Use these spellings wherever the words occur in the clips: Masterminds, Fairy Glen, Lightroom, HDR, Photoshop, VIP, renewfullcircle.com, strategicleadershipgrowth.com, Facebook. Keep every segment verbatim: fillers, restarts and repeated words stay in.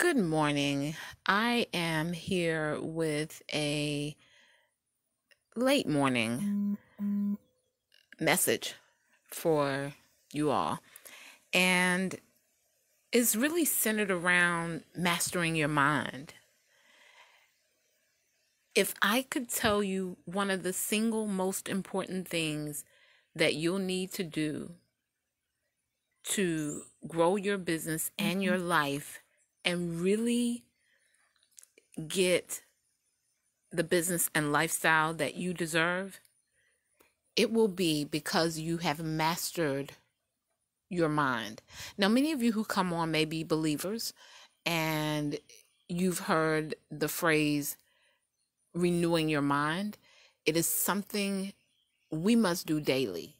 Good morning. I am here with a late morning mm-hmm. message for you all. And it's really centered around mastering your mind. If I could tell you one of the single most important things that you'll need to do to grow your business and mm-hmm. your life and really get the business and lifestyle that you deserve, it will be because you have mastered your mind. Now, many of you who come on may be believers, and you've heard the phrase renewing your mind. It is something we must do daily.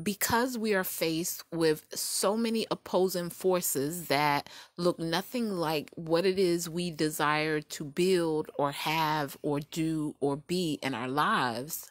Because we are faced with so many opposing forces that look nothing like what it is we desire to build or have or do or be in our lives,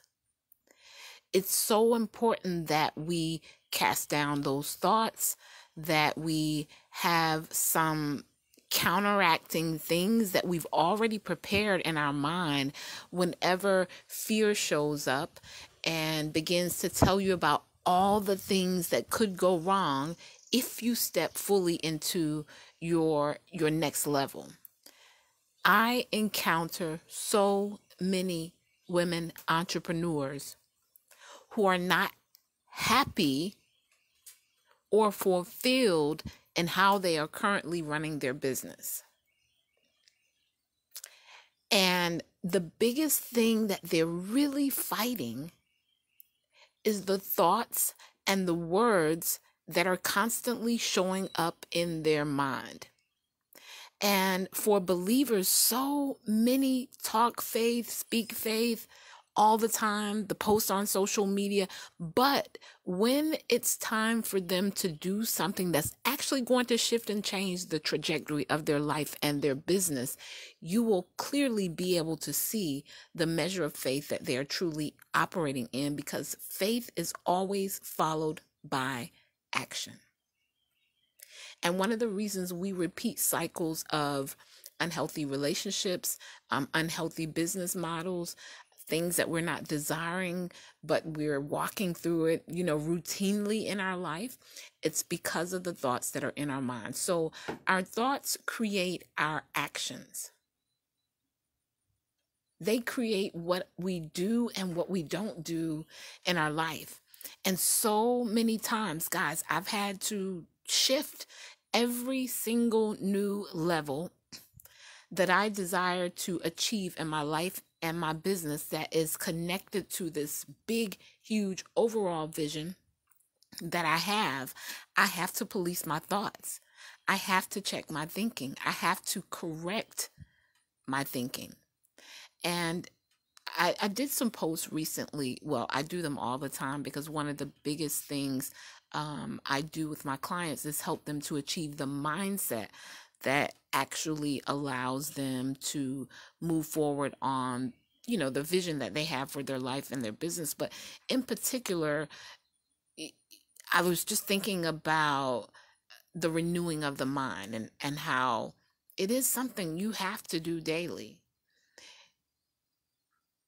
it's so important that we cast down those thoughts, that we have some counteracting things that we've already prepared in our mind whenever fear shows up and begins to tell you about all the things that could go wrong if you step fully into your your next level. I encounter so many women entrepreneurs who are not happy or fulfilled in how they are currently running their business. And the biggest thing that they're really fighting is the thoughts and the words that are constantly showing up in their mind. And for believers, so many talk faith, speak faith all the time, the posts on social media. But when it's time for them to do something that's actually going to shift and change the trajectory of their life and their business, you will clearly be able to see the measure of faith that they are truly operating in, because faith is always followed by action. And one of the reasons we repeat cycles of unhealthy relationships, um, unhealthy business models, things that we're not desiring, but we're walking through it, you know, routinely in our life, it's because of the thoughts that are in our mind. So our thoughts create our actions. They create what we do and what we don't do in our life. And so many times, guys, I've had to shift every single new level that I desire to achieve in my life and my business that is connected to this big, huge overall vision that I have. I have to police my thoughts. I have to check my thinking. I have to correct my thinking. And I, I did some posts recently. Well, I do them all the time, because one of the biggest things um, I do with my clients is help them to achieve the mindset that actually allows them to move forward on, you know, the vision that they have for their life and their business. But in particular, I was just thinking about the renewing of the mind and, and how it is something you have to do daily.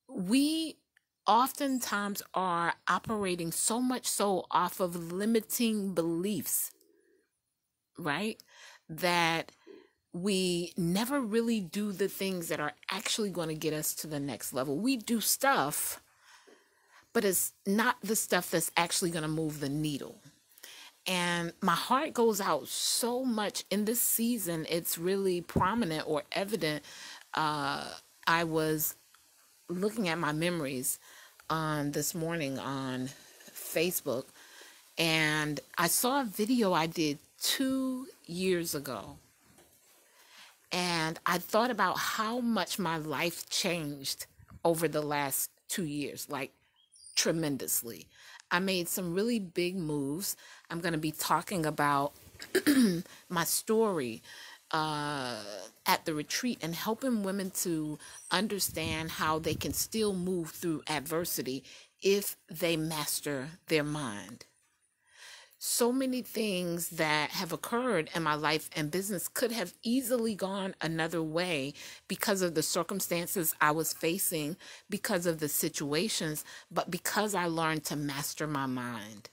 We oftentimes are operating so much so off of limiting beliefs, right? That we never really do the things that are actually going to get us to the next level. We do stuff, but it's not the stuff that's actually going to move the needle. And my heart goes out so much in this season. It's really prominent or evident. Uh, I was looking at my memories on this morning on Facebook, and I saw a video I did two years ago. And I thought about how much my life changed over the last two years, like tremendously. I made some really big moves. I'm going to be talking about my story uh, at the retreat and helping women to understand how they can still move through adversity if they master their mind. so many things that have occurred in my life and business could have easily gone another way because of the circumstances I was facing, because of the situations, but because I learned to master my mind.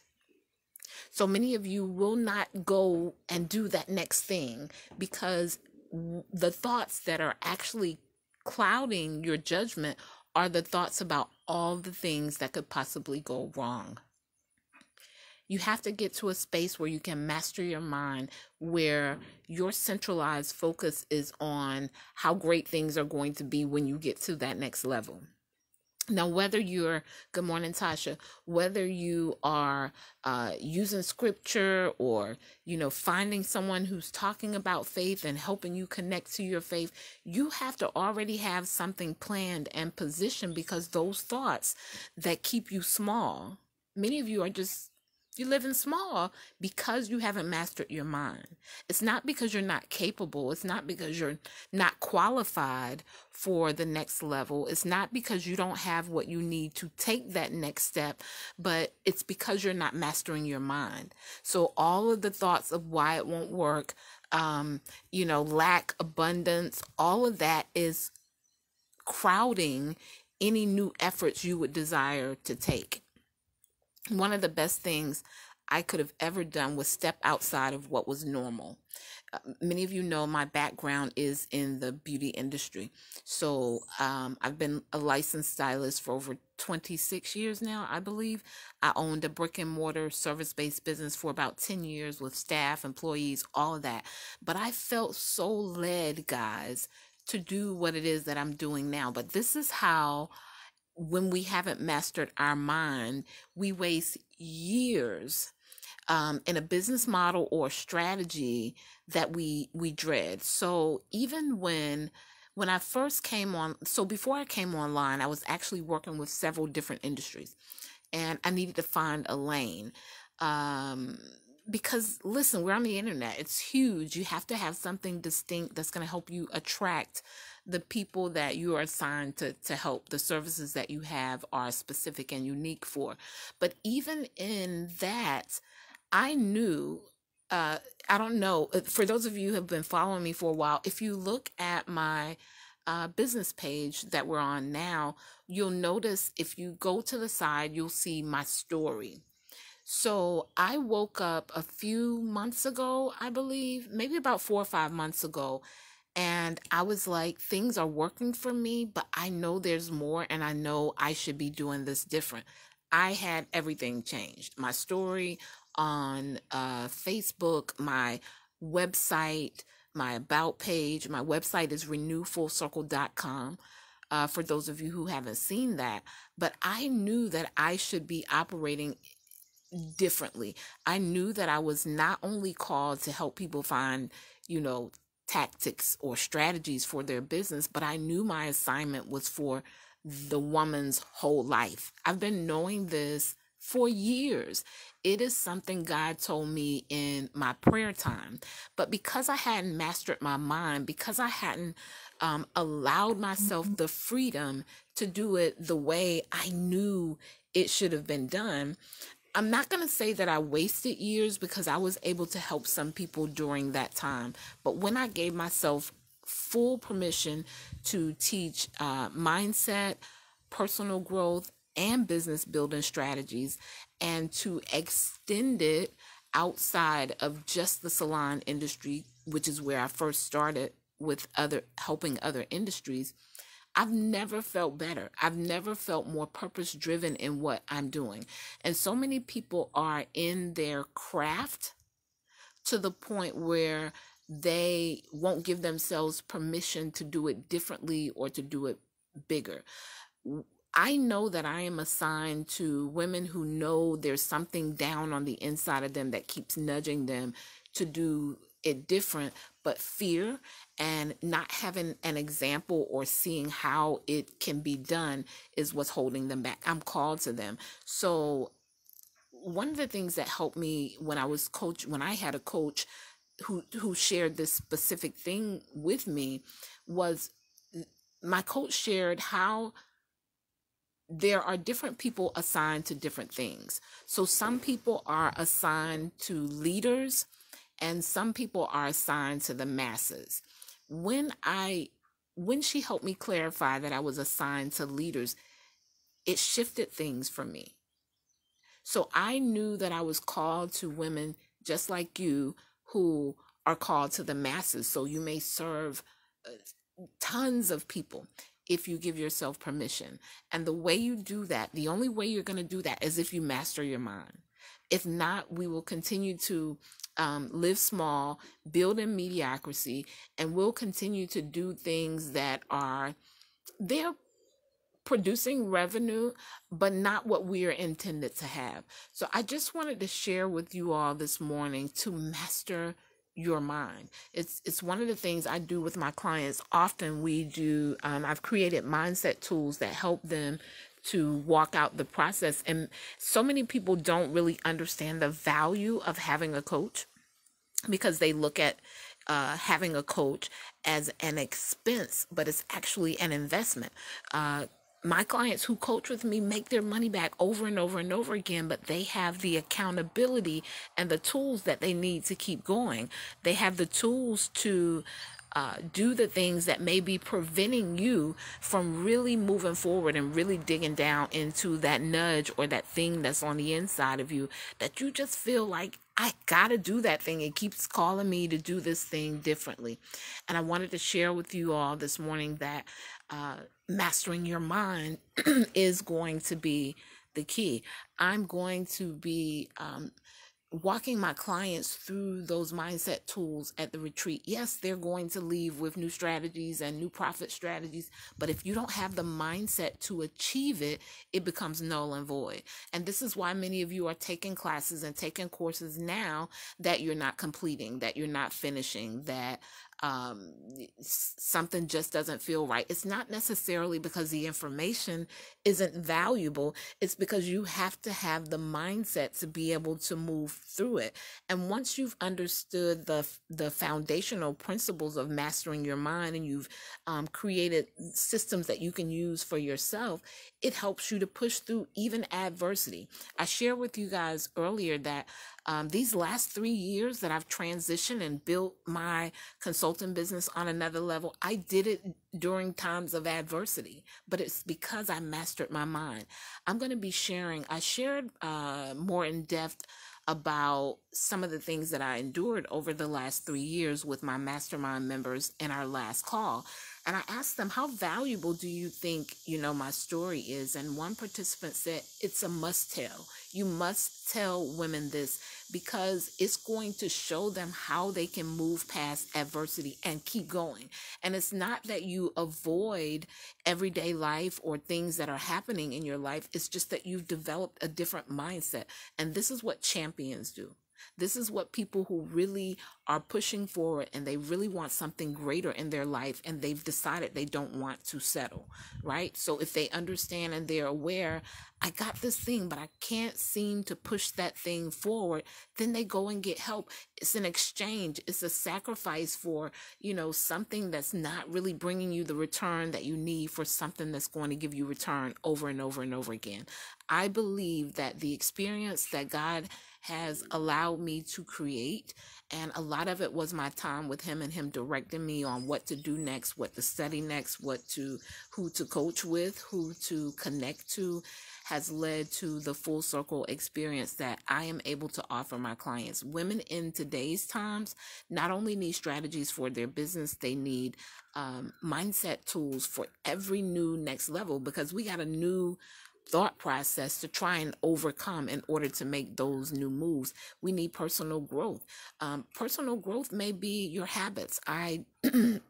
So many of you will not go and do that next thing because the thoughts that are actually clouding your judgment are the thoughts about all the things that could possibly go wrong. You have to get to a space where you can master your mind, where your centralized focus is on how great things are going to be when you get to that next level. Now, whether you're, good morning, Tasha, whether you are uh, using scripture or, you know, finding someone who's talking about faith and helping you connect to your faith, you have to already have something planned and positioned, because those thoughts that keep you small, many of you are just, you're living small because you haven't mastered your mind. It's not because you're not capable. It's not because you're not qualified for the next level. It's not because you don't have what you need to take that next step, but it's because you're not mastering your mind. So all of the thoughts of why it won't work, um, you know, lack, abundance, all of that is crowding any new efforts you would desire to take. One of the best things I could have ever done was step outside of what was normal. Uh, many of you know my background is in the beauty industry. So um, I've been a licensed stylist for over twenty-six years now, I believe. I owned a brick and mortar service-based business for about ten years with staff, employees, all of that. But I felt so led, guys, to do what it is that I'm doing now. But this is how... when we haven't mastered our mind, we waste years um, in a business model or strategy that we we dread. So even when when I first came on, so before I came online, I was actually working with several different industries, and I needed to find a lane. Um, Because listen, we're on the internet. It's huge. You have to have something distinct that's going to help you attract the people that you are assigned to, to help. The services that you have are specific and unique for. But even in that, I knew, uh, I don't know, for those of you who have been following me for a while, if you look at my uh, business page that we're on now, you'll notice if you go to the side, you'll see my story. So I woke up a few months ago, I believe, maybe about four or five months ago, and I was like, things are working for me, but I know there's more, and I know I should be doing this different. I had everything changed. My story on uh, Facebook, my website, my about page. My website is renew full circle dot com. Uh, for those of you who haven't seen that, but I knew that I should be operating differently. I knew that I was not only called to help people find, you know, tactics or strategies for their business, but I knew my assignment was for the woman's whole life. I've been knowing this for years. It is something God told me in my prayer time. But because I hadn't mastered my mind, because I hadn't um, allowed myself mm-hmm. the freedom to do it the way I knew it should have been done, I'm not going to say that I wasted years, because I was able to help some people during that time. But when I gave myself full permission to teach uh, mindset, personal growth, and business building strategies, and to extend it outside of just the salon industry, which is where I first started with other helping other industries, I've never felt better. I've never felt more purpose-driven in what I'm doing. And so many people are in their craft to the point where they won't give themselves permission to do it differently or to do it bigger. I know that I am assigned to women who know there's something down on the inside of them that keeps nudging them to do it different, but fear and not having an example or seeing how it can be done is what's holding them back. I'm called to them. So one of the things that helped me when I was coach, when I had a coach who, who shared this specific thing with me, was my coach shared how there are different people assigned to different things. So some people are assigned to leaders and some people are assigned to the masses. When I, when she helped me clarify that I was assigned to leaders, it shifted things for me. So I knew that I was called to women just like you who are called to the masses. So you may serve tons of people if you give yourself permission. And the way you do that, the only way you're going to do that is if you master your mind. If not, we will continue to um, live small, build in mediocrity, and we'll continue to do things that are, they're producing revenue, but not what we are intended to have. So I just wanted to share with you all this morning to master your mind. It's it's one of the things I do with my clients. Often we do, um, I've created mindset tools that help them to walk out the process. And so many people don't really understand the value of having a coach because they look at uh, having a coach as an expense, but it's actually an investment. Uh, My clients who coach with me make their money back over and over and over again, but they have the accountability and the tools that they need to keep going. They have the tools to uh, do the things that may be preventing you from really moving forward and really digging down into that nudge or that thing that's on the inside of you that you just feel like, I gotta do that thing. It keeps calling me to do this thing differently. And I wanted to share with you all this morning that uh, mastering your mind is going to be the key. I'm going to be um, walking my clients through those mindset tools at the retreat. Yes, they're going to leave with new strategies and new profit strategies, but if you don't have the mindset to achieve it, it becomes null and void. And this is why many of you are taking classes and taking courses now that you're not completing, that you're not finishing, that um, something just doesn't feel right. It's not necessarily because the information isn't valuable. It's because you have to have the mindset to be able to move through it. And once you've understood the, the foundational principles of mastering your mind and you've, um, created systems that you can use for yourself, it helps you to push through even adversity. I shared with you guys earlier that, um, these last three years that I've transitioned and built my consulting business on another level, I did it during times of adversity, but it's because I mastered my mind. I'm going to be sharing, I shared uh, more in depth about some of the things that I endured over the last three years with my mastermind members in our last call. And I asked them, how valuable do you think, you know, my story is? And one participant said, it's a must tell. You must tell women this because it's going to show them how they can move past adversity and keep going. And it's not that you avoid everyday life or things that are happening in your life. It's just that you've developed a different mindset. And this is what champions do. This is what people who really are pushing forward and they really want something greater in their life and they've decided they don't want to settle, right? So if they understand and they're aware, I got this thing, but I can't seem to push that thing forward, then they go and get help. It's an exchange. It's a sacrifice for, you know, something that's not really bringing you the return that you need for something that's going to give you return over and over and over again. I believe that the experience that God has allowed me to create, and a lot of it was my time with him and him directing me on what to do next, what to study next, what to, who to coach with, who to connect to, has led to the full circle experience that I am able to offer my clients. Women in today's times not only need strategies for their business, they need um, mindset tools for every new next level, because we got a new thought process to try and overcome in order to make those new moves. We need personal growth. Um, personal growth may be your habits. I, I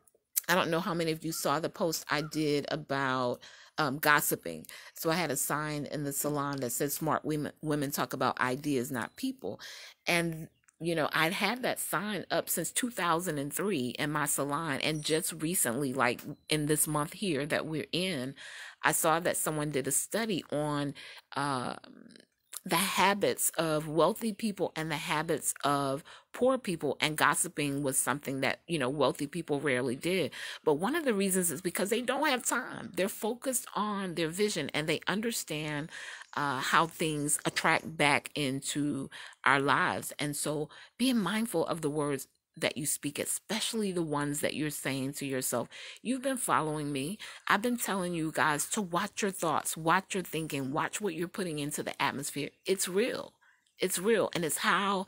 don't know how many of you saw the post I did about um, gossiping. So I had a sign in the salon that said smart women, women talk about ideas, not people. And you know, I'd had that sign up since two thousand three in my salon. And just recently, like in this month here that we're in, I saw that someone did a study on uh, the habits of wealthy people and the habits of poor people, and gossiping was something that, you know, wealthy people rarely did. But one of the reasons is because they don't have time. They're focused on their vision, and they understand uh, how things attract back into our lives. And so being mindful of the words that you speak, especially the ones that you're saying to yourself. You've been following me. I've been telling you guys to watch your thoughts, watch your thinking, watch what you're putting into the atmosphere. It's real. It's real. And it's how,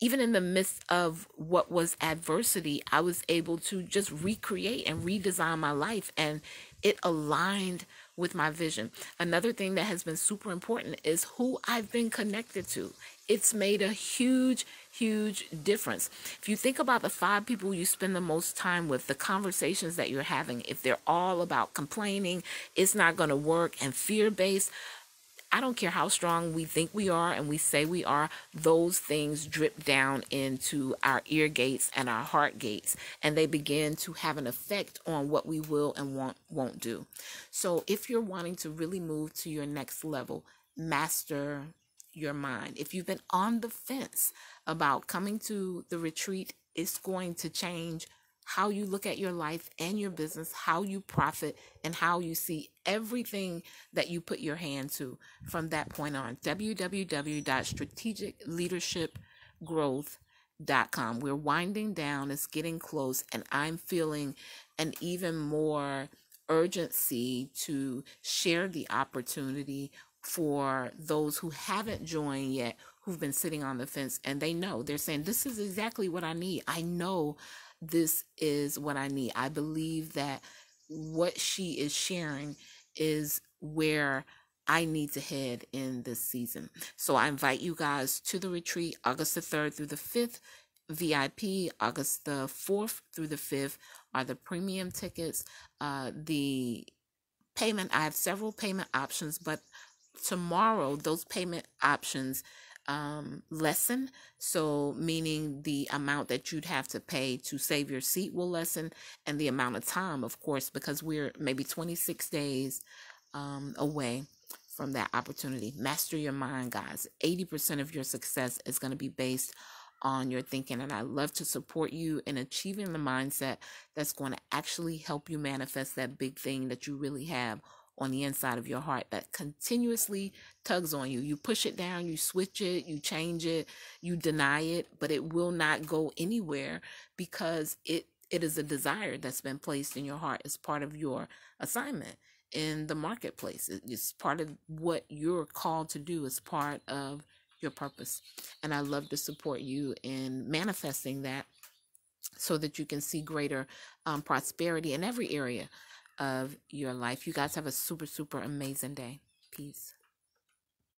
even in the midst of what was adversity, I was able to just recreate and redesign my life, and it aligned with my vision. Another thing that has been super important is who I've been connected to. It's made a huge, huge difference. If you think about the five people you spend the most time with, the conversations that you're having, if they're all about complaining, it's not going to work, and fear-based, I don't care how strong we think we are and we say we are, those things drip down into our ear gates and our heart gates, and they begin to have an effect on what we will and won't, won't do. So if you're wanting to really move to your next level, master your mind. If you've been on the fence about coming to the retreat, it's going to change how you look at your life and your business, how you profit, and how you see everything that you put your hand to from that point on. w w w dot strategic leadership growth dot com. We're winding down, it's getting close, and I'm feeling an even more urgency to share the opportunity for those who haven't joined yet, who've been sitting on the fence, and they know, they're saying, this is exactly what I need. I know this is what I need. I believe that what she is sharing is where I need to head in this season. So I invite you guys to the retreat, August the third through the fifth, V I P, August the fourth through the fifth are the premium tickets. Uh, the payment, I have several payment options, but tomorrow those payment options um lessen, so meaning the amount that you'd have to pay to save your seat will lessen, and the amount of time, of course, because we're maybe twenty-six days um away from that opportunity. Master your mind, guys. eighty percent of your success is going to be based on your thinking, and I love to support you in achieving the mindset that's going to actually help you manifest that big thing that you really have on the inside of your heart that continuously tugs on you. You push it down, you switch it, you change it, you deny it, but it will not go anywhere because it it is a desire that's been placed in your heart. It's part of your assignment in the marketplace. It's part of what you're called to do. It's part of your purpose. And I love to support you in manifesting that so that you can see greater um, prosperity in every area of your life. You guys have a super, super amazing day. Peace.